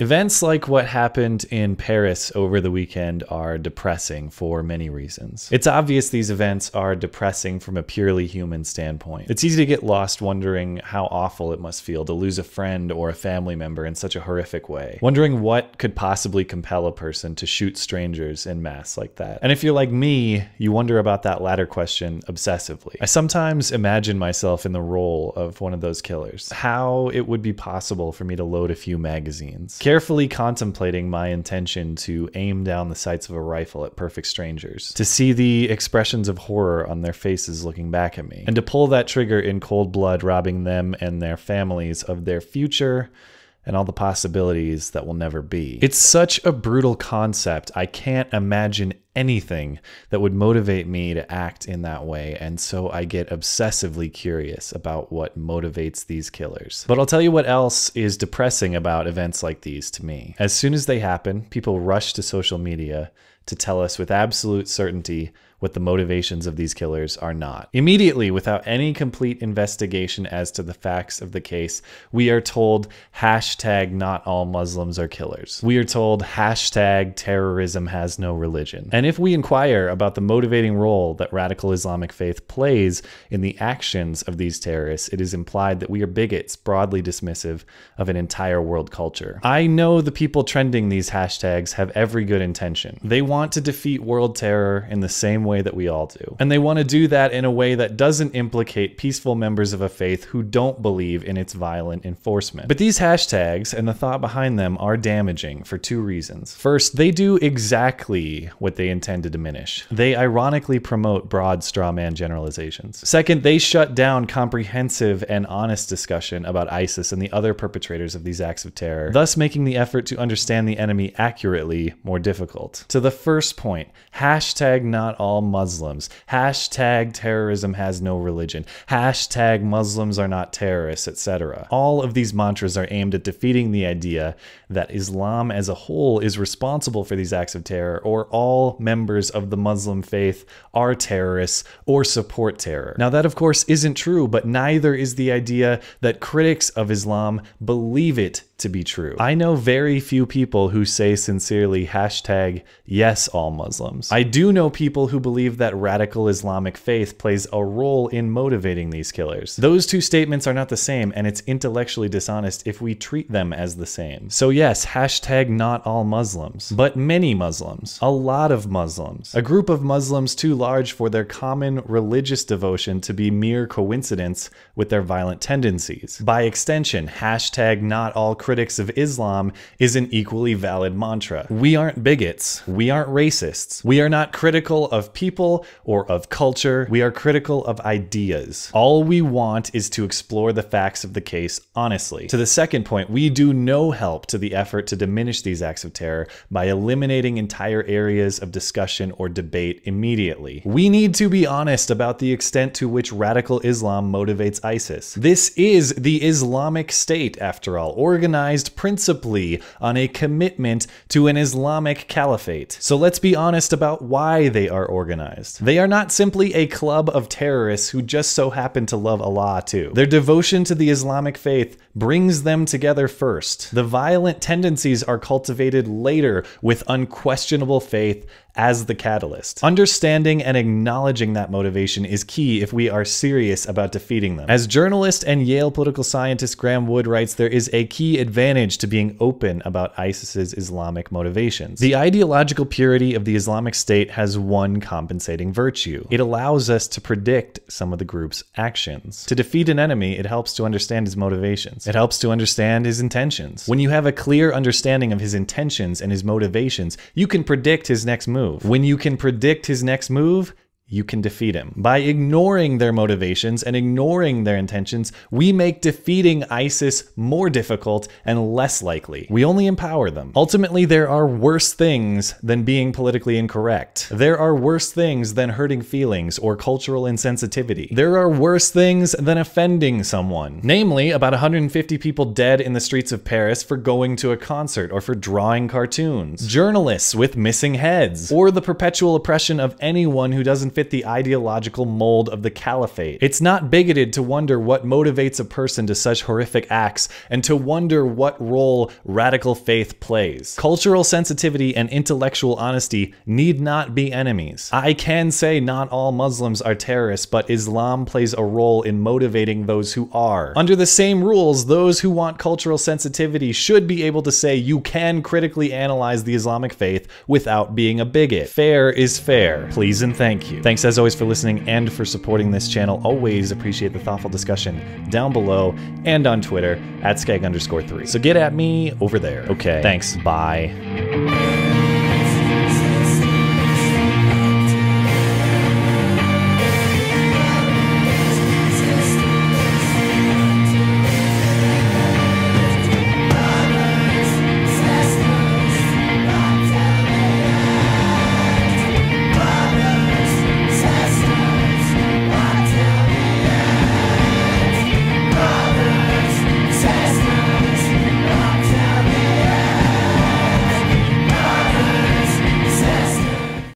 Events like what happened in Paris over the weekend are depressing for many reasons. It's obvious these events are depressing from a purely human standpoint. It's easy to get lost wondering how awful it must feel to lose a friend or a family member in such a horrific way, wondering what could possibly compel a person to shoot strangers en masse like that. And if you're like me, you wonder about that latter question obsessively. I sometimes imagine myself in the role of one of those killers, how it would be possible for me to load a few magazines, carefully contemplating my intention to aim down the sights of a rifle at perfect strangers, to see the expressions of horror on their faces looking back at me, and to pull that trigger in cold blood, robbing them and their families of their future and all the possibilities that will never be. It's such a brutal concept. I can't imagine anything that would motivate me to act in that way, and so I get obsessively curious about what motivates these killers. But I'll tell you what else is depressing about events like these to me. As soon as they happen, people rush to social media to tell us with absolute certainty what the motivations of these killers are not. Immediately, without any complete investigation as to the facts of the case, we are told hashtag not all Muslims are killers. We are told hashtag terrorism has no religion. And if we inquire about the motivating role that radical Islamic faith plays in the actions of these terrorists, it is implied that we are bigots, broadly dismissive of an entire world culture. I know the people trending these hashtags have every good intention. They want to defeat world terror in the same way that we all do. And they want to do that in a way that doesn't implicate peaceful members of a faith who don't believe in its violent enforcement. But these hashtags and the thought behind them are damaging for two reasons. First, they do exactly what they intend to diminish. They ironically promote broad straw man generalizations. Second, they shut down comprehensive and honest discussion about ISIS and the other perpetrators of these acts of terror, thus making the effort to understand the enemy accurately more difficult. To the first point, hashtag not all Muslims, hashtag terrorism has no religion, hashtag Muslims are not terrorists, etc. All of these mantras are aimed at defeating the idea that Islam as a whole is responsible for these acts of terror, or all members of the Muslim faith are terrorists or support terror. Now that of course isn't true, but neither is the idea that critics of Islam believe it to be true. I know very few people who say sincerely hashtag yes all Muslims. I do know people who believe that radical Islamic faith plays a role in motivating these killers. Those two statements are not the same, and it's intellectually dishonest if we treat them as the same. So yes, hashtag not all Muslims, but many Muslims, a lot of Muslims, a group of Muslims too large for their common religious devotion to be mere coincidence with their violent tendencies. By extension, hashtag not all critics of Islam is an equally valid mantra. We aren't bigots. We aren't racists. We are not critical of people or of culture. We are critical of ideas. All we want is to explore the facts of the case honestly. To the second point, we do no help to the effort to diminish these acts of terror by eliminating entire areas of discussion or debate immediately. We need to be honest about the extent to which radical Islam motivates ISIS. This is the Islamic State, after all, organized principally on a commitment to an Islamic caliphate. So let's be honest about why they are organized. They are not simply a club of terrorists who just so happen to love Allah too. Their devotion to the Islamic faith brings them together first. The violent tendencies are cultivated later with unquestionable faith as the catalyst. Understanding and acknowledging that motivation is key if we are serious about defeating them. As journalist and Yale political scientist Graeme Wood writes, there is a key advantage to being open about ISIS's Islamic motivations. The ideological purity of the Islamic State has one compensating virtue. It allows us to predict some of the group's actions. To defeat an enemy, it helps to understand his motivations. It helps to understand his intentions. When you have a clear understanding of his intentions and his motivations, you can predict his next move. When you can predict his next move, you can defeat him. By ignoring their motivations and ignoring their intentions, we make defeating ISIS more difficult and less likely. We only empower them. Ultimately, there are worse things than being politically incorrect. There are worse things than hurting feelings or cultural insensitivity. There are worse things than offending someone. Namely, about 150 people dead in the streets of Paris for going to a concert or for drawing cartoons. Journalists with missing heads. Or the perpetual oppression of anyone who doesn't fit the ideological mold of the caliphate. It's not bigoted to wonder what motivates a person to such horrific acts and to wonder what role radical faith plays. Cultural sensitivity and intellectual honesty need not be enemies. I can say not all Muslims are terrorists, but Islam plays a role in motivating those who are. Under the same rules, those who want cultural sensitivity should be able to say you can critically analyze the Islamic faith without being a bigot. Fair is fair. Please and thank you. Thanks as always for listening and for supporting this channel. Always appreciate the thoughtful discussion down below and on Twitter at skeg_3. So get at me over there. Okay, thanks, bye.